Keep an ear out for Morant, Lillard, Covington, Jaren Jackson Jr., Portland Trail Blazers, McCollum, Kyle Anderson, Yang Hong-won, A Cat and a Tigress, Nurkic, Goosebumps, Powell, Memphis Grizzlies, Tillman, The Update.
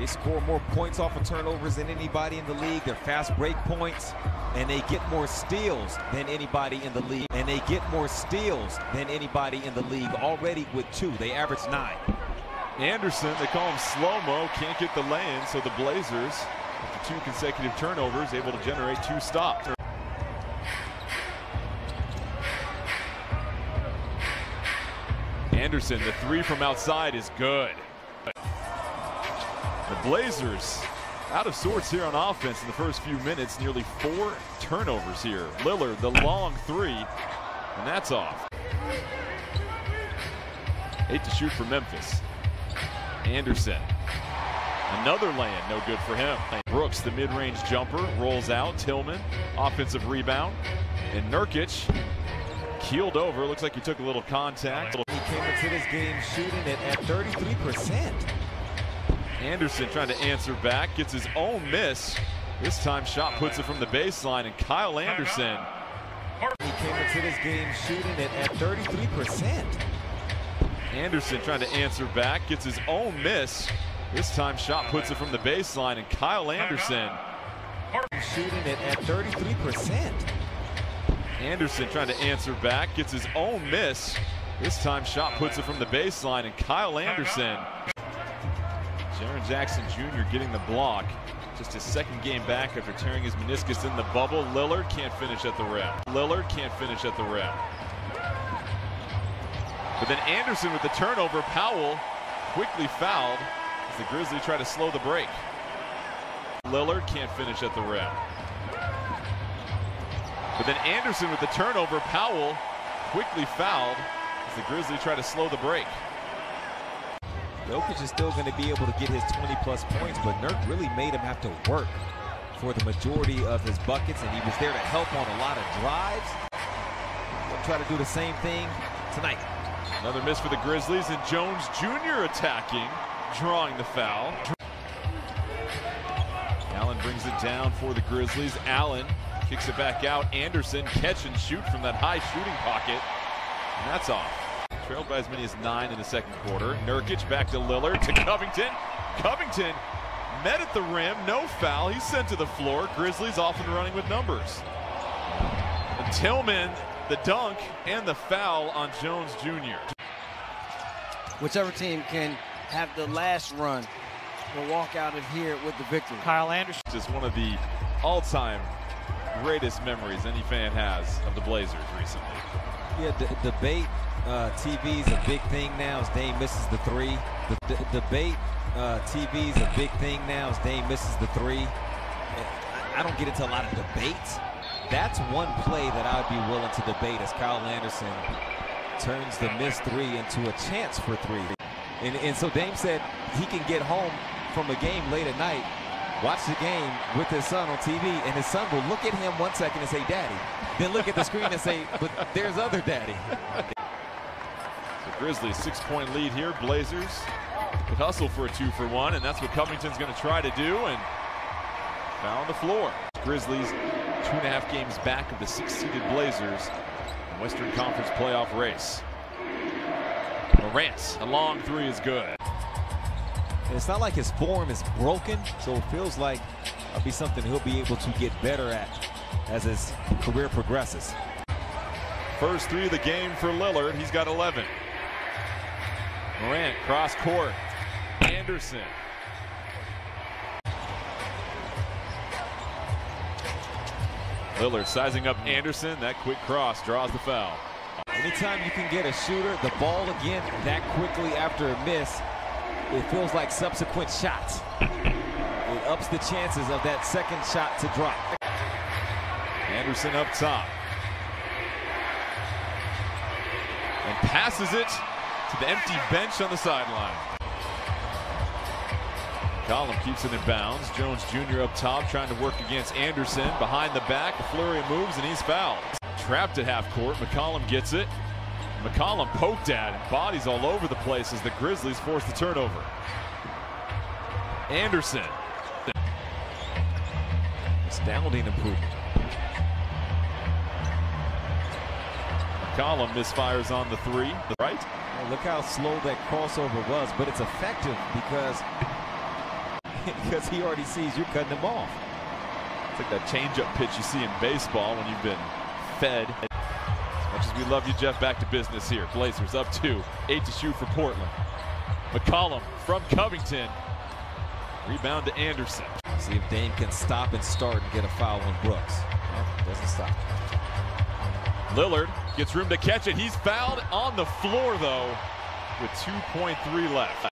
They score more points off of turnovers than anybody in the league. They're fast break points, and they get more steals than anybody in the league. Already with two. They average 9. Anderson, they call him slow-mo, can't get the lay-in, so the Blazers, after 2 consecutive turnovers, able to generate 2 stops. Anderson, the 3 from outside is good. The Blazers out of sorts here on offense in the first few minutes. Nearly 4 turnovers here. Lillard, the long 3, and that's off. 8 to shoot for Memphis. Anderson, another lay-in, no good for him. Brooks, the mid-range jumper, rolls out. Tillman, offensive rebound, and Nurkic keeled over. Looks like he took a little contact. He came into this game shooting it at 33%. Anderson trying to answer back, gets his own miss. This time shot puts it from the baseline, and Kyle Anderson. He came into this game shooting it at 33%. Anderson trying to answer back, gets his own miss. This time shot puts it from the baseline, and Kyle Anderson. Shooting it at 33%. Anderson trying to answer back, gets his own miss. This time shot puts it from the baseline, and Kyle Anderson. Jaren Jackson Jr. getting the block. Just his second game back after tearing his meniscus in the bubble. Lillard can't finish at the rim. But then Anderson with the turnover. Powell quickly fouled as the Grizzlies try to slow the break. Lillard can't finish at the rim. But then Anderson with the turnover. Powell quickly fouled as the Grizzlies try to slow the break. Nurkic is still going to be able to get his 20-plus points, but Nurk really made him have to work for the majority of his buckets, and he was there to help on a lot of drives. We'll try to do the same thing tonight. Another miss for the Grizzlies, and Jones Jr. attacking, drawing the foul. Allen brings it down for the Grizzlies. Allen kicks it back out. Anderson catch and shoot from that high shooting pocket, and that's off. Trailed by as many as 9 in the second quarter. Nurkic back to Lillard, to Covington. Covington met at the rim, no foul. He's sent to the floor. Grizzlies off and running with numbers. And Tillman, the dunk, and the foul on Jones Jr. Whichever team can have the last run will walk out of here with the victory. Kyle Anderson is one of the all-time greatest memories any fan has of the Blazers recently. Yeah, the debate. TV's a big thing now as Dame misses the 3. TV's a big thing now as Dame misses the 3. I don't get into a lot of debates. That's one play that I'd be willing to debate, as Kyle Anderson turns the missed 3 into a chance for 3. And so Dame said he can get home from a game late at night, watch the game with his son on TV, and his son will look at him one second and say, "Daddy." Then look at the screen and say, "But there's other daddy." Grizzlies 6-point lead here. Blazers could hustle for a 2-for-1, and that's what Covington's going to try to do, and foul on the floor. Grizzlies 2.5 games back of the 6-seeded Blazers in Western Conference playoff race. Morant, a long 3 is good. It's not like his form is broken, so it feels like that'll be something he'll be able to get better at as his career progresses. First 3 of the game for Lillard. He's got 11. Morant, cross court. Anderson. Lillard sizing up Anderson. That quick cross draws the foul. Anytime you can get a shooter the ball again that quickly after a miss, it feels like subsequent shots. It ups the chances of that second shot to drop. Anderson up top. And passes it to the empty bench on the sideline. McCollum keeps it in bounds. Jones Jr. up top trying to work against Anderson. Behind the back, a flurry of moves, and he's fouled. Trapped at half court. McCollum gets it. McCollum poked at and bodies all over the place as the Grizzlies force the turnover. Anderson. Astounding improvement. McCollum misfires on the 3. Right? Look how slow that crossover was, but it's effective because because he already sees you're cutting him off. It's like that change-up pitch you see in baseball when you've been fed. As much as we love you, Jeff, back to business here. Blazers up 2, 8 to shoot for Portland. McCollum from Covington. Rebound to Anderson. See if Dame can stop and start and get a foul on Brooks. No, doesn't stop. Lillard gets room to catch it. He's fouled on the floor, though, with 2.3 left.